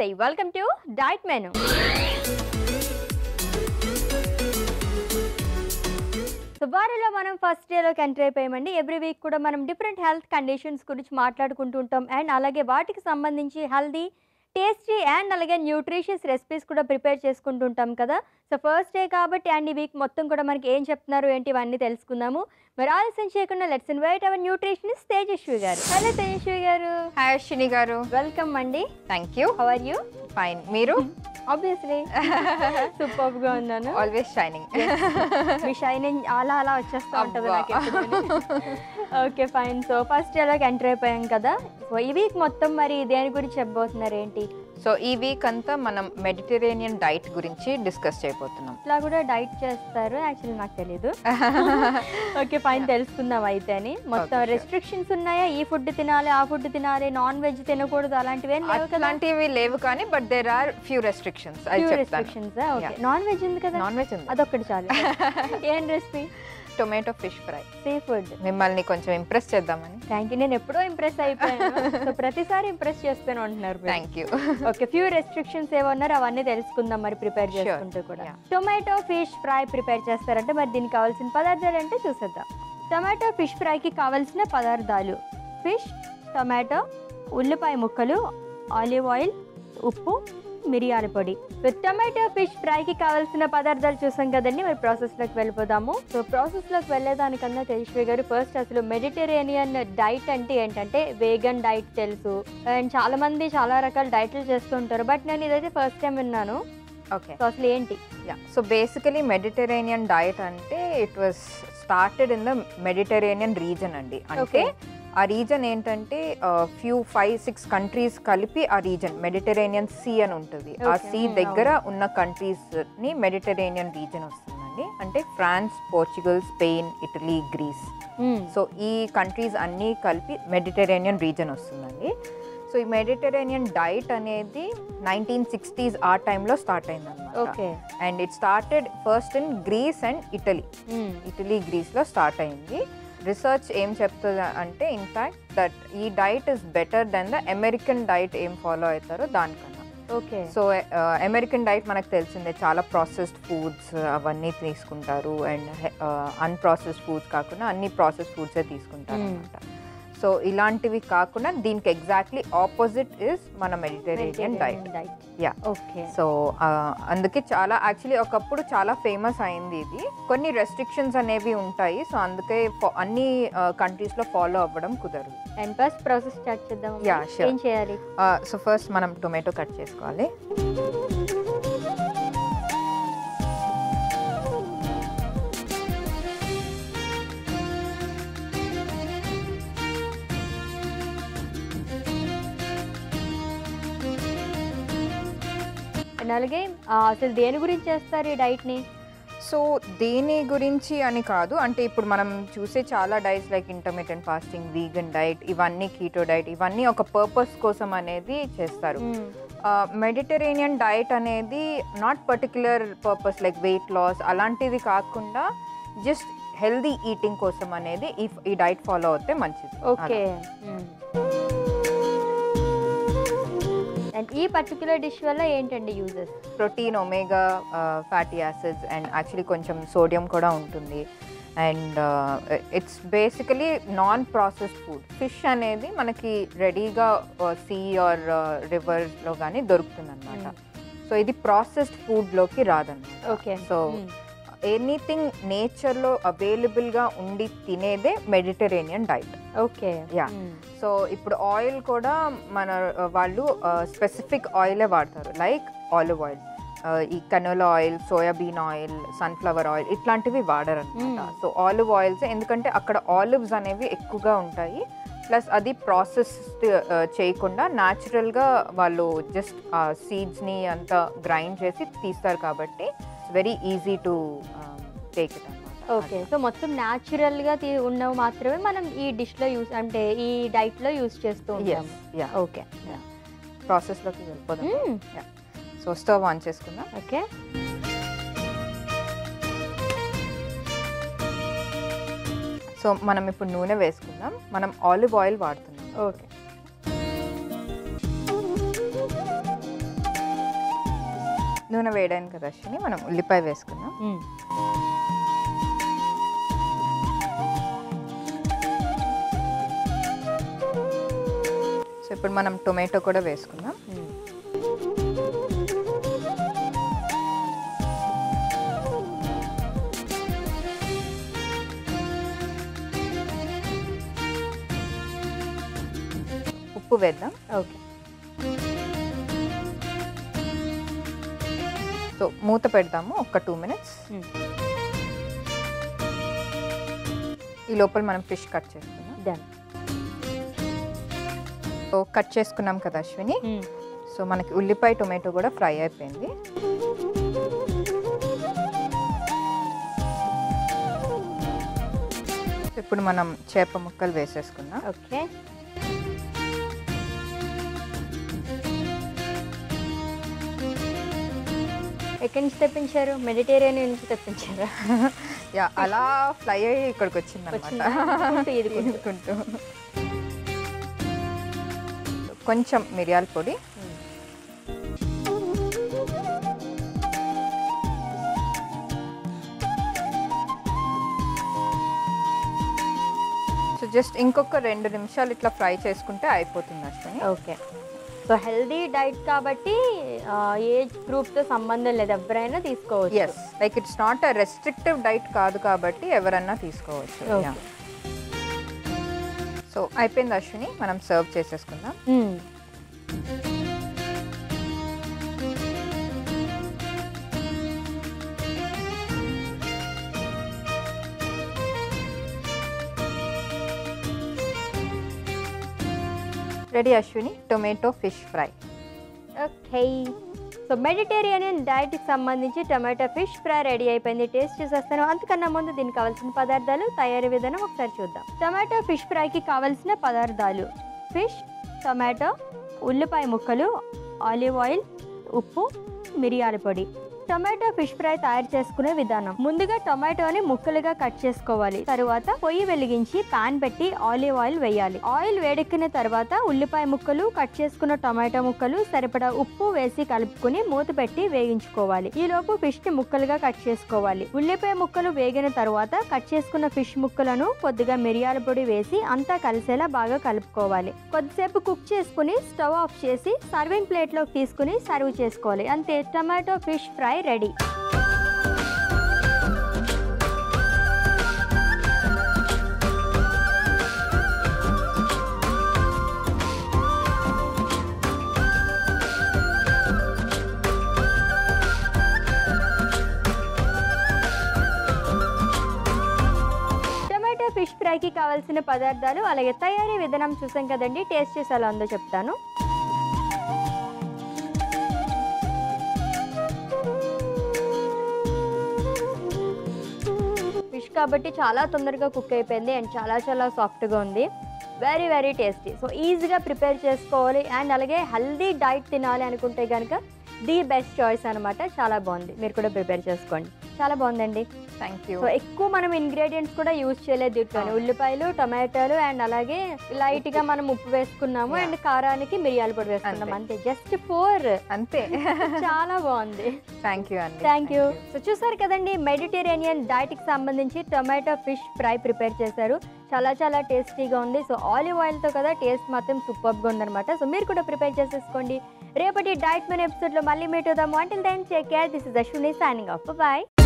Namaste, welcome to Diet Menu. So, we first day lo entry payment every week different health conditions gurinchi maatladukuntuntam and alage vaatiki sambandhinchi healthy, tasty and alage nutritious recipes kuda prepare cheskuntuntam kada. So first day kabatti and ee week mottham kuda manaki em cheptunnaru enti vanni telusukundamu. Mari aalsam cheyakunda let's invite our nutritionist Tej garu. Hello Tej garu. Hi Ashwini garu. Welcome Mandi. Thank you. How are you? Fine. Meeru? Obviously. Superb ga unnanu. Always shining. Yes. We shining ala vachestha untadu naaku eppudu. Okay fine. So first day log enter ayam kada. So ee week mottham mari deni gurinchi cheppabothunaru enti? So ee week anta manam Mediterranean diet gurinchi discuss cheyabothunam. Ila kuda diet chestaru actually naaku teliyadu. Okay fine telusukundam aithe ani. Mottham restrictions unnaya ee food tinali aa food tinali non veg tinakodadu alantivi em levu kada? Alantivi levu kaani but there are few restrictions. Few restrictions. Okay. Non veg undi kada? Non veg undi. Adokkadi chalu. Em recipe? Tomato fish fry. Seafood. Mimmalni koncham impress cheddamani. Thank you. Nenu eppudu impress ayipoyanu. So pratisari impress chestanu antunaru. Thank you. Okay, few restrictions evo unnaru avanni telusukundam mari prepare chestunte kuda. Tomato fish fry prepare chestarante mari deeniki kavalsina padarthalu ante chusedda. Tomato fish fry ki kavalsina padarthalu. Fish, tomato, ullipay mukkalu, olive oil, uppu, మిరియాల పొడి. Tomato fish fry కి కావాల్సిన పదార్థాలు చూసాం కదండి, మరి process లోకి వెళ్ళిపోదాము. సో ప్రాసెస్ లోకి వెళ్ళేదానికన్నా తేజస్వి గారు ఫస్ట్ అసలు మెడిటరేనియన్ డైట్ అంటే ఏంటంటే వేగన్ డైట్ తెలుసు అండ్ చాలా మంది చాలా రకాల డైట్లు చేస్తుంటారు, బట్ నేను ఇదైతే ఫస్ట్ టైం విన్నాను. ఓకే, సో అసలు ఏంటి? సో బేసికలీ మెడిటరేనియన్ డైట్ అంటే it was started in the Mediterranean region అండి. అంటే ఆ రీజన్ ఏంటంటే ఫ్యూ 5-6 కంట్రీస్ కలిపి ఆ రీజన్ మెడిటరేనియన్ సీ అని ఉంటుంది. ఆ సీ దగ్గర ఉన్న కంట్రీస్ని మెడిటరేనియన్ రీజన్ వస్తుందండి. అంటే France, Portugal, Spain, Italy, Greece. So ఈ కంట్రీస్ అన్నీ కలిపి మెడిటరేనియన్ రీజన్ వస్తుందండి. సో ఈ మెడిటరేనియన్ డైట్ అనేది 1960s ఆ టైంలో స్టార్ట్ అయిందన్నమాట. And it started first in Greece and Italy. గ్రీస్లో స్టార్ట్ అయింది. రీసెర్చ్ ఏం చెప్తుంది అంటే ఇన్ఫ్యాక్ట్ దట్ ఈ diet is better than the American diet ఏం ఫాలో అవుతారో దానికన్నా. ఓకే, సో అమెరికన్ డైట్ మనకు తెలిసిందే, చాలా ప్రాసెస్డ్ ఫుడ్స్ అవన్నీ తీసుకుంటారు అండ్ అన్ప్రాసెస్డ్ ఫుడ్స్ కాకుండా అన్ని ప్రాసెస్డ్ ఫుడ్సే తీసుకుంటారు అనమాట. సో ఇలాంటివి కాకుండా దీనికి ఎగ్జాక్ట్లీ ఆపోజిట్ ఇస్ మన Mediterranean diet. Yeah, okay. So అందుకే చాలా యాక్చువల్లీ ఒకప్పుడు చాలా ఫేమస్ అయింది ఇది. కొన్ని రెస్ట్రిక్షన్స్ అనేవి ఉంటాయి, సో అందుకే అన్ని కంట్రీస్లో ఫాలో అవ్వడం కుదరదు. అండ్ ఫస్ట్ ప్రాసెస్ స్టార్ట్ చేద్దాం. Yeah sure. ఏం చేయాలి? సో ఫస్ట్ మనం టొమాటో కట్ చేసుకోవాలి. అలాగే అసలు దేని గురించి చేస్తారు ఈ డైట్ని? సో దేని గురించి అని కాదు, అంటే ఇప్పుడు మనం చూసే చాలా diets like intermittent fasting, vegan diet, ఇవన్నీ కీటో డైట్, ఇవన్నీ ఒక పర్పస్ కోసం అనేది చేస్తారు. మెడిటరేనియన్ డైట్ అనేది not particular purpose like weight loss అలాంటిది కాకుండా జస్ట్ హెల్దీ ఈటింగ్ కోసం అనేది ఈ డైట్ ఫాలో అవుతే మంచిది. ఓకే, ఈ పర్టిక్యులర్ డిష్ వల్ల ఏంటండి uses? Protein, omega, fatty acids and actually కొంచెం సోడియం కూడా ఉంటుంది. And it's basically non processed food. Fish అనేది మనకి రెడీగా సీ ఆర్ రివర్లో కానీ దొరుకుతుంది అనమాట. సో ఇది ప్రాసెస్డ్ ఫుడ్లోకి రాదన్నమాట. ఓకే, సో ఎనీథింగ్ నేచర్లో అవైలబుల్గా ఉండి తినేదే Mediterranean diet. Okay, yeah. So ఇప్పుడు ఆయిల్ కూడా మన వాళ్ళు స్పెసిఫిక్ ఆయిలే వాడతారు, లైక్ ఆలివ్ ఆయిల్, ఈ canola oil, soybean oil, sunflower oil, ఇట్లాంటివి వాడరు అనమాట. సో ఆలివ్ ఆయిల్స్, ఎందుకంటే అక్కడ ఆలివ్స్ అనేవి ఎక్కువగా ఉంటాయి, ప్లస్ అది ప్రాసెస్ చేయకుండా న్యాచురల్గా వాళ్ళు జస్ట్ సీడ్స్ని అంతా గ్రైండ్ చేసి తీస్తారు కాబట్టి very easy to take it అనమాట. ఓకే, సో మొత్తం న్యాచురల్గా ఉన్నవి మాత్రమే మనం ఈ డిష్లో యూస్ అంటే ఈ డైట్లో యూస్ చేస్తూ ఉంటాం. యా, ఓకే, ప్రాసెస్లోకి వెళ్ళిపోదాం. యా, సో స్టవ్ ఆన్ చేసుకుందాం. ఓకే, సో మనం ఇప్పుడు నూనె వేసుకుందాం. మనం ఆలివ్ ఆయిల్ వాడుతున్నాం. ఓకే, నూనె వేయడానికి కదా అశ్విని మనం ఉల్లిపాయ వేసుకున్నాం. సో ఇప్పుడు మనం టొమాటో కూడా వేసుకున్నాం. ఉప్పు వేద్దాం. ఓకే, సో మూత పెడతాము ఒక 2 minutes. ఈ లోపల మనం ఫిష్ కట్ చేసుకున్నాం. సో కట్ చేసుకున్నాం కదా అశ్విని. సో మనకి ఉల్లిపాయ టొమాటో కూడా ఫ్రై అయిపోయింది. ఇప్పుడు మనం చేప ముక్కలు వేసేసుకున్నాం. ఓకే, ఎక్కడి నుంచి తెప్పించారు? మెడిటేరియన్ నుంచి తెప్పించారు. యా, అలా ఫ్లై అయ్యి ఇక్కడికి వచ్చిందనుకుంటూ. కొంచెం మిరియాల పొడి, సో జస్ట్ ఇంకొక 2 నిమిషాలు ఇట్లా ఫ్రై చేసుకుంటే అయిపోతుంది అసలు. ఓకే, సో హెల్దీ డైట్ కాబట్టి ఏజ్ గ్రూప్తో సంబంధం లేదు, ఎవరైనా తీసుకోవచ్చు. Yes, like it's not a restrictive diet కాదు కాబట్టి ఎవరైనా తీసుకోవచ్చు. సో అయిపోయింది అశ్విని, మనం సర్వ్ చేసేసుకుందాం. Ready Ashwini, tomato fish fry. Okay, so Mediterranean డైట్కి సంబంధించి టొమాటో ఫిష్ ఫ్రై రెడీ అయిపోయింది. టేస్ట్ చేసేస్తాను. అంతకన్నా ముందు దీనికి కావాల్సిన పదార్థాలు, తయారీ విధానం ఒకసారి చూద్దాం. టొమాటో ఫిష్ ఫ్రైకి కావాల్సిన పదార్థాలు: ఫిష్, టొమాటో, ఉల్లిపాయ ముక్కలు, ఆలివ్ ఆయిల్, ఉప్పు, మిరియాల పొడి. టొమాటో ఫిష్ ఫ్రై తయారు చేసుకునే విధానం: ముందుగా టొమాటోని ముక్కలుగా కట్ చేసుకోవాలి. తరువాత పొయ్యి వెలిగించి పాన్ పెట్టి ఆలివ్ ఆయిల్ వేయాలి. ఆయిల్ వేడెక్కిన తర్వాత ఉల్లిపాయ ముక్కలు, కట్ చేసుకున్న టొమాటో ముక్కలు, సరిపడా ఉప్పు వేసి కలుపుకుని మూత పెట్టి వేయించుకోవాలి. ఈలోపు ఫిష్ ని ముక్కలుగా కట్ చేసుకోవాలి. ఉల్లిపాయ ముక్కలు వేగిన తర్వాత కట్ చేసుకున్న ఫిష్ ముక్కలను కొద్దిగా మిరియాల పొడి వేసి అంతా కలిసేలా బాగా కలుపుకోవాలి. కొద్దిసేపు కుక్ చేసుకుని స్టవ్ ఆఫ్ చేసి సర్వింగ్ ప్లేట్ లోకి తీసుకుని సర్వ్ చేసుకోవాలి. అంతే, tomato fish fry ready. Tomato fish ఫ్రైకి కావాల్సిన పదార్థాలు అలాగే తయారీ విధానం చూసాం కదండి. టేస్ట్ చేసి ఎలా ఉందో చెప్తాను. కాబట్టి చాలా తొందరగా కుక్ అయిపోయింది అండ్ చాలా సాఫ్ట్గా ఉంది. Very tasty. సో ఈజీగా ప్రిపేర్ చేసుకోవాలి అండ్ అలాగే హెల్దీ డైట్ తినాలి అనుకుంటే కనుక ది బెస్ట్ చాయిస్ అనమాట. చాలా బాగుంది, మీరు కూడా ప్రిపేర్ చేసుకోండి. చాలా బాగుందండి, థ్యాంక్ యూ. సో ఎక్కువ మనం ఇంగ్రీడియంట్స్ కూడా యూజ్ చేయలేదు దీంట్లోనే. ఉల్లిపాయలు, టొమాటోలు అండ్ అలాగే లైట్గా మనం ఉప్పు వేసుకున్నాము అండ్ కారానికి మిరియాల పొడి వేసుకున్నాము. అంతే, జస్ట్ 4 అంతే. చాలా బాగుంది, థ్యాంక్ యూ అండి, థ్యాంక్ యూ. సో చూసారు కదండి, మెడిటేరియన్ డైట్కి సంబంధించి టొమాటో ఫిష్ ఫ్రై ప్రిపేర్ చేశారు. చాలా టేస్టీగా ఉంది. సో ఆలివ్ ఆయిల్తో కదా, టేస్ట్ మాత్రం సూపర్గా ఉందనమాట. సో మీరు కూడా ప్రిపేర్ చేసేసుకోండి. రేపటి డైట్ మెనూ ఎపిసోడ్లో మళ్ళీ మీట్ అవుదాము. Until then take care. This is Ashwini signing off. Bye.